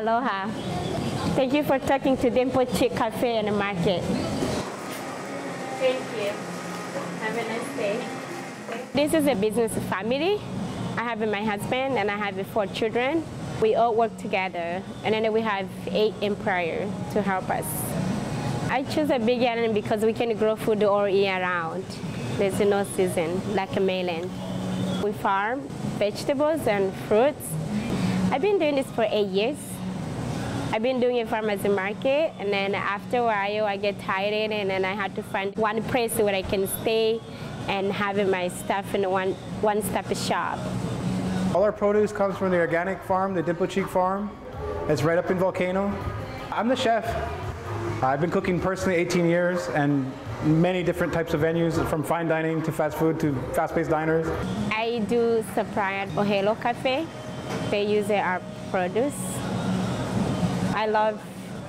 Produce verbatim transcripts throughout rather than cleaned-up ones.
Aloha. Thank you for talking to Dimple Cheek Cafe and Market. Thank you. Have a nice day. This is a business family. I have my husband and I have four children. We all work together, and then we have eight employers to help us. I choose a big island because we can grow food all year round. There's no season, like a mainland. We farm vegetables and fruits. I've been doing this for eight years. I've been doing it from as a market, and then after a while I get tired, and then I had to find one place where I can stay and have my stuff in one one-stop shop. All our produce comes from the organic farm, the Dimple Cheek Farm. It's right up in Volcano. I'm the chef. I've been cooking personally eighteen years and many different types of venues, from fine dining to fast food to fast-paced diners. I do supply at Ohelo Cafe. They use our produce. I love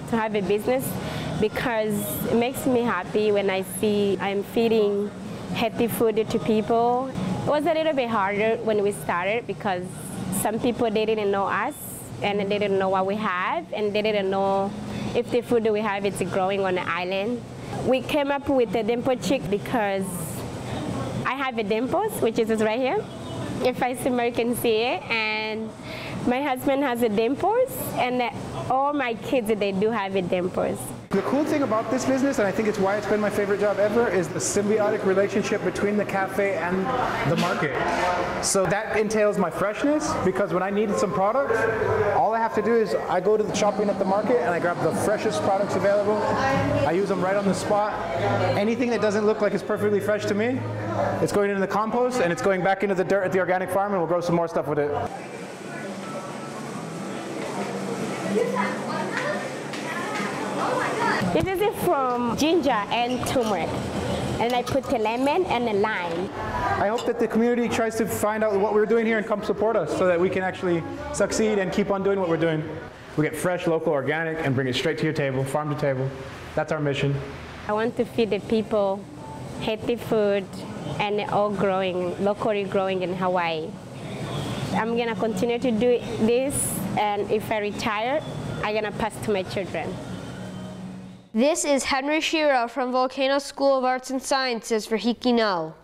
to have a business because it makes me happy when I see I'm feeding healthy food to people. It was a little bit harder when we started because some people, they didn't know us and they didn't know what we have, and they didn't know if the food we have is growing on the island. We came up with the dimple chick because I have a dimples, which is right here. If I swim, you can see it. And my husband has a dimples, and all my kids, they do have a dimples. The cool thing about this business, and I think it's why it's been my favorite job ever, is the symbiotic relationship between the cafe and the market. So that entails my freshness, because when I needed some products, all I have to do is I go to the shopping at the market and I grab the freshest products available. I use them right on the spot. Anything that doesn't look like it's perfectly fresh to me, it's going into the compost and it's going back into the dirt at the organic farm, and we'll grow some more stuff with it. This is from ginger and turmeric, and I put the lemon and the lime. I hope that the community tries to find out what we're doing here and come support us so that we can actually succeed and keep on doing what we're doing. We get fresh, local, organic, and bring it straight to your table, farm to table. That's our mission. I want to feed the people healthy food and all growing, locally growing in Hawaii. I'm gonna continue to do this, and if I retire, I'm gonna pass to my children. This is Henry Shiro from Volcano School of Arts and Sciences for HIKI NŌ.